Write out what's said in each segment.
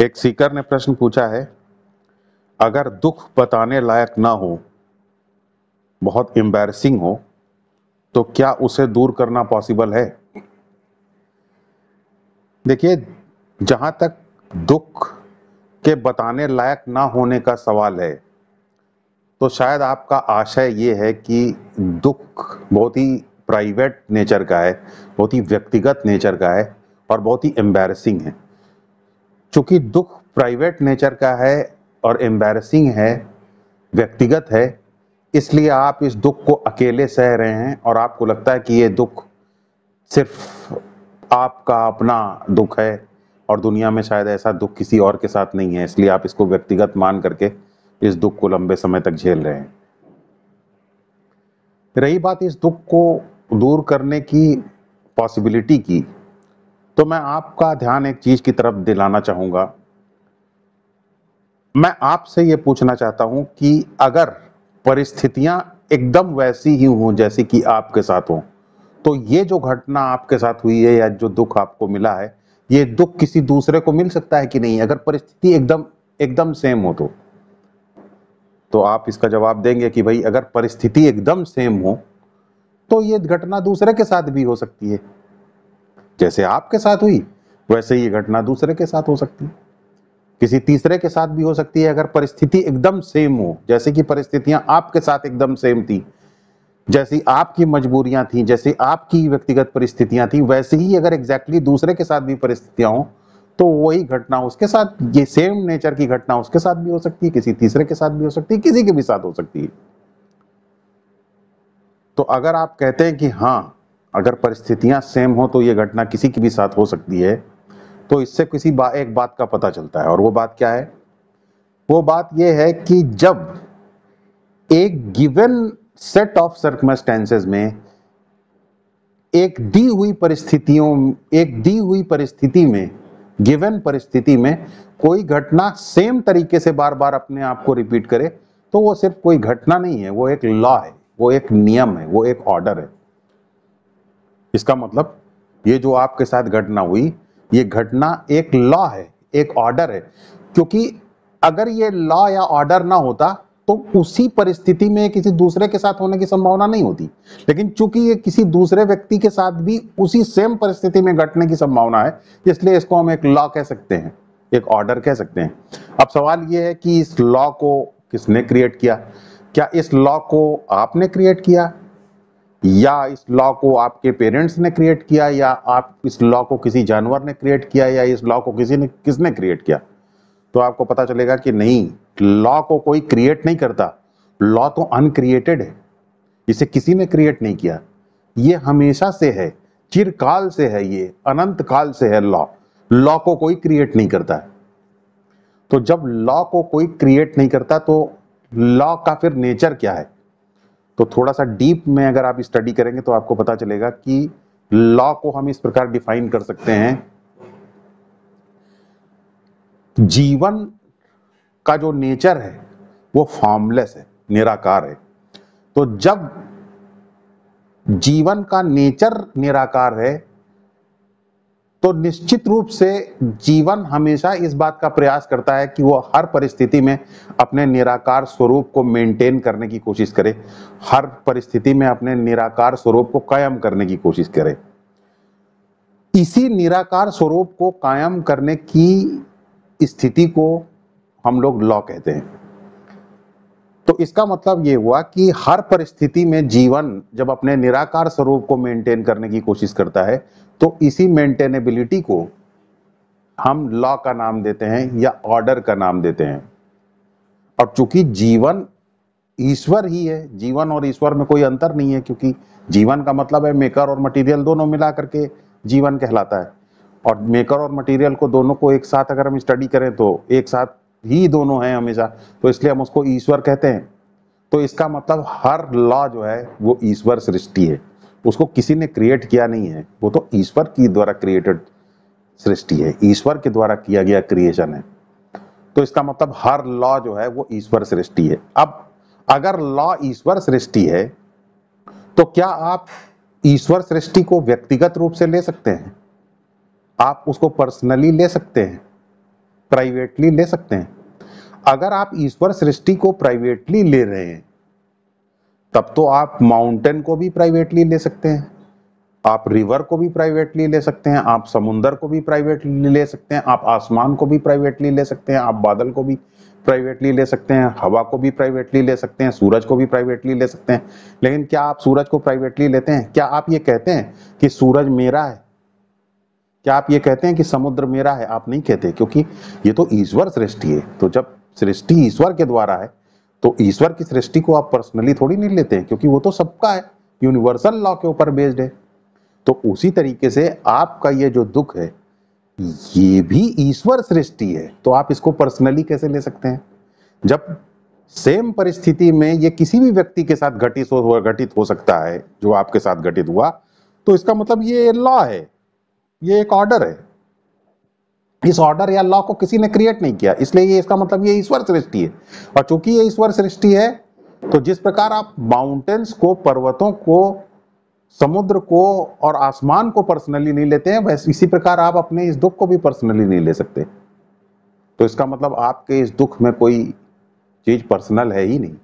एक सीकर ने प्रश्न पूछा है, अगर दुख बताने लायक ना हो, बहुत एम्बैरसिंग हो, तो क्या उसे दूर करना पॉसिबल है? देखिए, जहां तक दुख के बताने लायक ना होने का सवाल है, तो शायद आपका आशय ये है कि दुख बहुत ही प्राइवेट नेचर का है, बहुत ही व्यक्तिगत नेचर का है और बहुत ही एम्बैरसिंग है। चूँकि दुख प्राइवेट नेचर का है और एम्बैरसिंग है, व्यक्तिगत है, इसलिए आप इस दुख को अकेले सह रहे हैं और आपको लगता है कि ये दुख सिर्फ आपका अपना दुख है और दुनिया में शायद ऐसा दुख किसी और के साथ नहीं है, इसलिए आप इसको व्यक्तिगत मान करके इस दुख को लंबे समय तक झेल रहे हैं। रही बात इस दुख को दूर करने की पॉसिबिलिटी की, तो मैं आपका ध्यान एक चीज की तरफ दिलाना चाहूँगा। मैं आपसे ये पूछना चाहता हूँ कि अगर परिस्थितियाँ एकदम वैसी ही हों जैसी कि आपके साथ हों, तो ये जो घटना आपके साथ हुई है या जो दुख आपको मिला है, ये दुख किसी दूसरे को मिल सकता है कि नहीं? अगर परिस्थिति एकदम सेम हो तो आप इसका जवाब देंगे कि भाई अगर परिस्थिति एकदम सेम हो तो ये घटना दूसरे के साथ भी हो सकती है। जैसे आपके साथ हुई वैसे ये घटना दूसरे के साथ हो सकती है, किसी तीसरे के साथ भी हो सकती है। अगर परिस्थिति एकदम सेम हो, जैसे कि परिस्थितियां आपके साथ एकदम सेम थी, जैसी आपकी मजबूरियां थी, जैसी आपकी व्यक्तिगत परिस्थितियां थी, वैसे ही अगर एग्जैक्टली दूसरे के साथ भी परिस्थितियां हों, तो वही घटना उसके साथ, ये सेम नेचर की घटना उसके साथ भी हो सकती है, किसी तीसरे के साथ भी हो सकती है, किसी के भी साथ हो सकती है। तो अगर आप कहते हैं कि हाँ, अगर परिस्थितियां सेम हो तो ये घटना किसी के भी साथ हो सकती है, तो इससे किसी एक बात का पता चलता है। और वो बात क्या है? वो बात यह है कि जब एक गिवन सेट ऑफ सर्कमस्टेंसेस में एक दी हुई परिस्थिति में गिवन परिस्थिति में कोई घटना सेम तरीके से बार बार अपने आप को रिपीट करे, तो वो सिर्फ कोई घटना नहीं है, वो एक लॉ है, वो एक नियम है, वो एक ऑर्डर है। इसका मतलब ये जो आपके साथ घटना हुई, ये घटना एक लॉ है, एक ऑर्डर है, क्योंकि अगर ये लॉ या ऑर्डर ना होता तो उसी परिस्थिति में किसी दूसरे के साथ होने की संभावना नहीं होती। लेकिन चूंकि ये किसी दूसरे व्यक्ति के साथ भी उसी सेम परिस्थिति में घटने की संभावना है, इसलिए इसको हम एक लॉ कह सकते हैं, एक ऑर्डर कह सकते हैं। अब सवाल ये है कि इस लॉ को किसने क्रिएट किया? क्या इस लॉ को आपने क्रिएट किया, या इस लॉ को आपके पेरेंट्स ने क्रिएट किया, या आप इस लॉ को किसी जानवर ने क्रिएट किया, या इस लॉ को किसने क्रिएट किया? तो आपको पता चलेगा कि नहीं, लॉ को कोई क्रिएट नहीं करता, लॉ तो अनक्रिएटेड है, इसे किसी ने क्रिएट नहीं किया, ये हमेशा से है, चिरकाल से है, ये अनंत काल से है। लॉ को कोई क्रिएट नहीं करता। तो जब लॉ को कोई क्रिएट नहीं करता, तो लॉ का फिर नेचर क्या है? तो थोड़ा सा डीप में अगर आप स्टडी करेंगे तो आपको पता चलेगा कि लॉ को हम इस प्रकार डिफाइन कर सकते हैं, जीवन का जो नेचर है वो फॉर्मलेस है, निराकार है। तो जब जीवन का नेचर निराकार है, तो निश्चित रूप से जीवन हमेशा इस बात का प्रयास करता है कि वो हर परिस्थिति में अपने निराकार स्वरूप को मेंटेन करने की कोशिश करे, हर परिस्थिति में अपने निराकार स्वरूप को कायम करने की कोशिश करे। इसी निराकार स्वरूप को कायम करने की स्थिति को हम लोग लॉ कहते हैं। तो इसका मतलब ये हुआ कि हर परिस्थिति में जीवन जब अपने निराकार स्वरूप को मेंटेन करने की कोशिश करता है, तो इसी मेंटेनेबिलिटी को हम लॉ का नाम देते हैं या ऑर्डर का नाम देते हैं। और चूंकि जीवन ईश्वर ही है, जीवन और ईश्वर में कोई अंतर नहीं है, क्योंकि जीवन का मतलब है मेकर और मटेरियल, दोनों मिला करके जीवन कहलाता है। और मेकर और मटेरियल को, दोनों को एक साथ अगर हम स्टडी करें तो एक साथ ही दोनों हैं हमेशा, तो इसलिए हम उसको ईश्वर कहते हैं। तो इसका मतलब हर लॉ जो है वो ईश्वर सृष्टि है, उसको किसी ने क्रिएट किया नहीं है, वो तो ईश्वर के द्वारा क्रिएटेड सृष्टि है, ईश्वर के द्वारा किया गया क्रिएशन है। तो इसका मतलब हर लॉ जो है वो ईश्वर सृष्टि है। अब अगर लॉ ईश्वर सृष्टि है, तो क्या आप ईश्वर सृष्टि को व्यक्तिगत रूप से ले सकते हैं? आप उसको पर्सनली ले सकते हैं? प्राइवेटली ले सकते हैं। अगर आप ईश्वर सृष्टि को प्राइवेटली ले रहे हैं तब तो आप माउंटेन को भी प्राइवेटली ले सकते हैं, आप रिवर को भी प्राइवेटली ले सकते हैं, आप समुंदर को भी प्राइवेटली ले सकते हैं, आप आसमान को भी प्राइवेटली ले सकते हैं, आप बादल को भी प्राइवेटली ले सकते हैं, हवा को भी प्राइवेटली ले सकते हैं, सूरज को भी प्राइवेटली ले सकते हैं। लेकिन क्या आप सूरज को प्राइवेटली लेते हैं? क्या आप ये कहते हैं कि सूरज मेरा है? क्या आप ये कहते हैं कि समुद्र मेरा है? आप नहीं कहते, क्योंकि ये तो ईश्वर सृष्टि है। तो जब सृष्टि ईश्वर के द्वारा है तो ईश्वर की सृष्टि को आप पर्सनली थोड़ी नहीं लेते हैं, क्योंकि वो तो सबका है, यूनिवर्सल लॉ के ऊपर बेस्ड है। तो उसी तरीके से आपका ये जो दुख है ये भी ईश्वर सृष्टि है, तो आप इसको पर्सनली कैसे ले सकते हैं? जब सेम परिस्थिति में ये किसी भी व्यक्ति के साथ घटित हो सकता है जो आपके साथ घटित हुआ, तो इसका मतलब ये लॉ है, ये एक ऑर्डर है। इस ऑर्डर या लॉ को किसी ने क्रिएट नहीं किया, इसलिए ये इसका मतलब ये ईश्वर सृष्टि है। और चूंकि ये ईश्वर सृष्टि है तो जिस प्रकार आप माउंटेन्स को, पर्वतों को, समुद्र को और आसमान को पर्सनली नहीं लेते हैं, वैसे इसी प्रकार आप अपने इस दुख को भी पर्सनली नहीं ले सकते। तो इसका मतलब आपके इस दुख में कोई चीज पर्सनल है ही नहीं।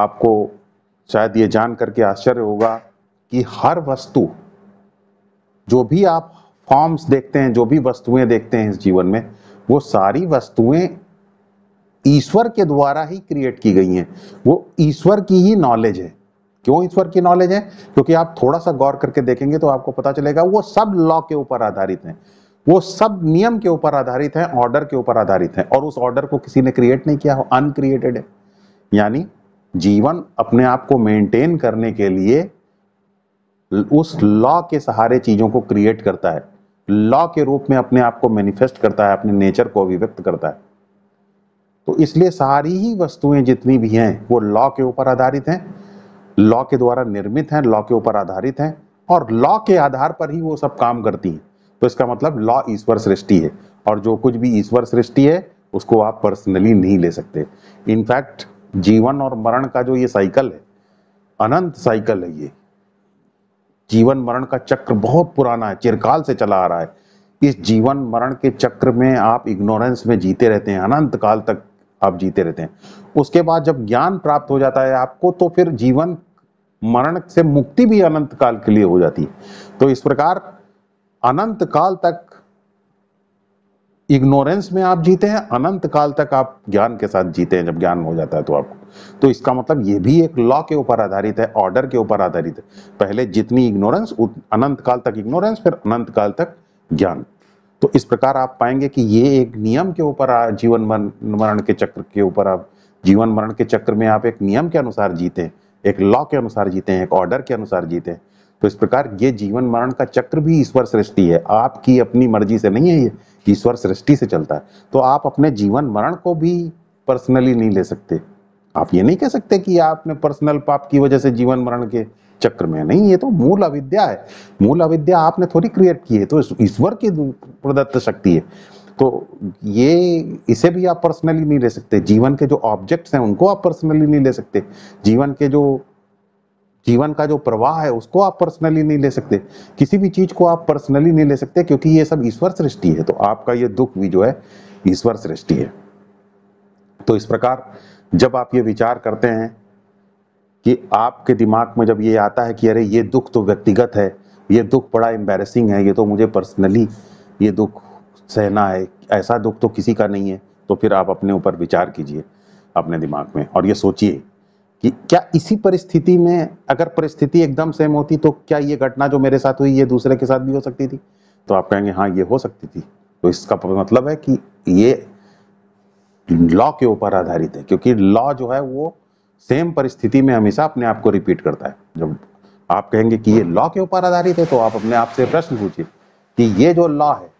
आपको शायद ये जान करके आश्चर्य होगा कि हर वस्तु, जो भी आप फॉर्म्स देखते हैं, जो भी वस्तुएं देखते हैं इस जीवन में, वो सारी वस्तुएं ईश्वर के द्वारा ही क्रिएट की गई हैं, वो ईश्वर की ही नॉलेज है। क्यों ईश्वर की नॉलेज है? क्योंकि आप थोड़ा सा गौर करके देखेंगे तो आपको पता चलेगा वो सब लॉ के ऊपर आधारित हैं, वो सब नियम के ऊपर आधारित हैं, ऑर्डर के ऊपर आधारित हैं, और उस ऑर्डर को किसी ने क्रिएट नहीं किया हो, अनक्रिएटेड है। यानी जीवन अपने आप को मेंटेन करने के लिए उस लॉ के सहारे चीजों को क्रिएट करता है, लॉ के रूप में अपने आप को मैनिफेस्ट करता है, अपने नेचर को अभिव्यक्त करता है। तो इसलिए सारी ही वस्तुएं जितनी भी हैं वो लॉ के ऊपर आधारित हैं, लॉ के द्वारा निर्मित हैं, लॉ के ऊपर आधारित हैं, और लॉ के आधार पर ही वो सब काम करती हैं। तो इसका मतलब लॉ ईश्वर सृष्टि है, और जो कुछ भी ईश्वर सृष्टि है उसको आप पर्सनली नहीं ले सकते। इनफैक्ट जीवन और मरण का जो ये साइकिल है, अनंत साइकिल है, ये जीवन मरण का चक्र बहुत पुराना है, चिरकाल से चला आ रहा है। इस जीवन मरण के चक्र में आप इग्नोरेंस में जीते रहते हैं, अनंत काल तक आप जीते रहते हैं। उसके बाद जब ज्ञान प्राप्त हो जाता है आपको, तो फिर जीवन मरण से मुक्ति भी अनंत काल के लिए हो जाती है। तो इस प्रकार अनंत काल तक इग्नोरेंस में आप जीते हैं, अनंत काल तक आप ज्ञान के साथ जीते हैं, जब ज्ञान हो जाता है तो आपको। तो इसका मतलब ये भी एक लॉ के ऊपर आधारित है, ऑर्डर के ऊपर आधारित है। पहले जितनी इग्नोरेंस, अनंत काल तक इग्नोरेंस, फिर अनंत काल तक ज्ञान। तो इस प्रकार आप पाएंगे कि ये एक नियम के ऊपर, जीवन मरण के चक्र के ऊपर, आप जीवन मरण के चक्र में आप एक नियम के अनुसार जीते हैं, एक लॉ के अनुसार जीते हैं, एक ऑर्डर के अनुसार जीते हैं। तो इस प्रकार ये जीवन मरण का चक्र भी ईश्वर सृष्टि है, आपकी अपनी मर्जी से नहीं है, ये ईश्वर सृष्टि से चलता है। तो आप अपने जीवन मरण को भी पर्सनली नहीं ले सकते। आप ये नहीं कह सकते कि आपने पर्सनल पाप की वजह से जीवन मरण के चक्र में, नहीं, ये तो मूल अविद्या है। मूल अविद्या आपने थोड़ी क्रिएट की है, तो ईश्वर की प्रदत्त शक्ति है। तो ये, इसे भी आप पर्सनली नहीं ले सकते। जीवन के जो ऑब्जेक्ट्स हैं उनको आप पर्सनली नहीं ले सकते, जीवन का जो प्रवाह है उसको आप पर्सनली नहीं ले सकते, किसी भी चीज को आप पर्सनली नहीं ले सकते, क्योंकि ये सब ईश्वर सृष्टि है। तो आपका ये दुख भी जो है ईश्वर सृष्टि है। तो इस प्रकार जब आप ये विचार करते हैं कि आपके दिमाग में जब ये आता है कि अरे ये दुख तो व्यक्तिगत है, ये दुख बड़ा एम्बैरेसिंग है, ये तो मुझे पर्सनली ये दुख सहना है, ऐसा दुख तो किसी का नहीं है, तो फिर आप अपने ऊपर विचार कीजिए अपने दिमाग में, और ये सोचिए कि क्या इसी परिस्थिति में, अगर परिस्थिति एकदम सेम होती तो क्या ये घटना जो मेरे साथ हुई ये दूसरे के साथ भी हो सकती थी? तो आप कहेंगे हाँ, ये हो सकती थी। तो इसका मतलब है कि ये लॉ के ऊपर आधारित है, क्योंकि लॉ जो है वो सेम परिस्थिति में हमेशा अपने आप को रिपीट करता है। जब आप कहेंगे कि ये लॉ के ऊपर आधारित है, तो आप अपने आप से प्रश्न पूछिए कि ये जो लॉ है,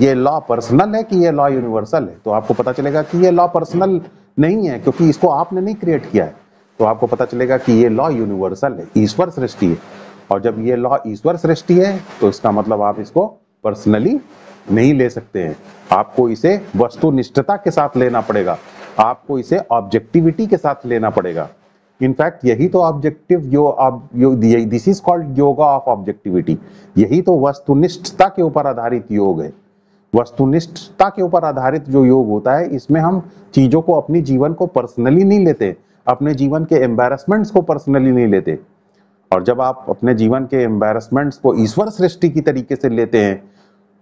ये लॉ पर्सनल है कि ये लॉ यूनिवर्सल है? तो आपको पता चलेगा कि ये लॉ पर्सनल नहीं है, क्योंकि इसको आपने नहीं क्रिएट किया है। तो आपको पता चलेगा कि ये लॉ यूनिवर्सल है, ईश्वर सृष्टि है। और जब ये लॉ ईश्वर सृष्टि है तो इसका मतलब आप इसको पर्सनली नहीं ले सकते हैं। आपको इसे वस्तुनिष्ठता के साथ लेना पड़ेगा, आपको इसे ऑब्जेक्टिविटी के साथ लेना पड़ेगा। इनफैक्ट यही तो objective this is called yoga of objectivity, यही तो वस्तुनिष्ठता के ऊपर आधारित योग है। वस्तुनिष्ठता के ऊपर आधारित जो योग होता है, इसमें हम चीज़ों को, अपने जीवन को पर्सनली नहीं लेते, अपने जीवन के एम्बैरसमेंट्स को पर्सनली नहीं लेते। और जब आप अपने जीवन के एम्बैरसमेंट्स को ईश्वर सृष्टि की तरीके से लेते हैं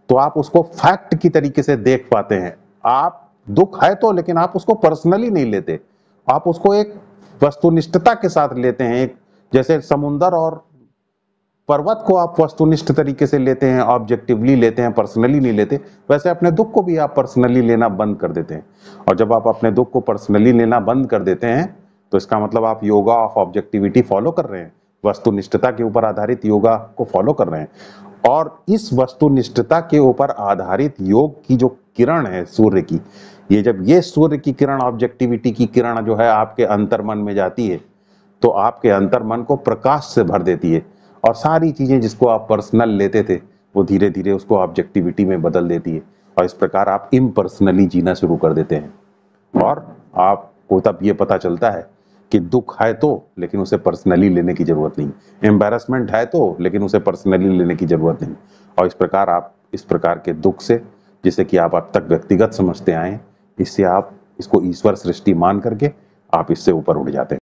तो आप उसको फैक्ट की तरीके से देख पाते हैं। आप दुख है तो, लेकिन आप उसको पर्सनली नहीं लेते, आप उसको एक वस्तुनिष्ठता के साथ लेते हैं। एक जैसे समुंदर और पर्वत को आप वस्तुनिष्ठ तरीके से लेते हैं, ऑब्जेक्टिवली लेते हैं, पर्सनली नहीं लेते, वैसे अपने दुख को भी आप पर्सनली लेना बंद कर देते हैं। और जब आप अपने दुख को पर्सनली लेना बंद कर देते हैं तो इसका मतलब आप योगा ऑफ ऑब्जेक्टिविटी फॉलो कर रहे हैं, वस्तुनिष्ठता के ऊपर आधारित योगा को फॉलो कर रहे हैं। और इस वस्तुनिष्ठता के ऊपर आधारित योग की जो किरण है सूर्य की, ये जब ये सूर्य की किरण, ऑब्जेक्टिविटी की किरण जो है आपके अंतर्मन में जाती है तो आपके अंतर्मन को प्रकाश से भर देती है और सारी चीज़ें जिसको आप पर्सनल लेते थे वो धीरे धीरे उसको ऑब्जेक्टिविटी में बदल देती है। और इस प्रकार आप इम्पर्सनली जीना शुरू कर देते हैं और आपको तब ये पता चलता है कि दुख है तो, लेकिन उसे पर्सनली लेने की ज़रूरत नहीं, एम्बैरसमेंट है तो, लेकिन उसे पर्सनली लेने की ज़रूरत नहीं। और इस प्रकार आप इस प्रकार के दुख से, जिसे कि आप अब तक व्यक्तिगत समझते आए, इससे आप इसको ईश्वर सृष्टि मान करके आप इससे ऊपर उड़ जाते हैं।